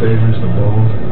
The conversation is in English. favors the bold.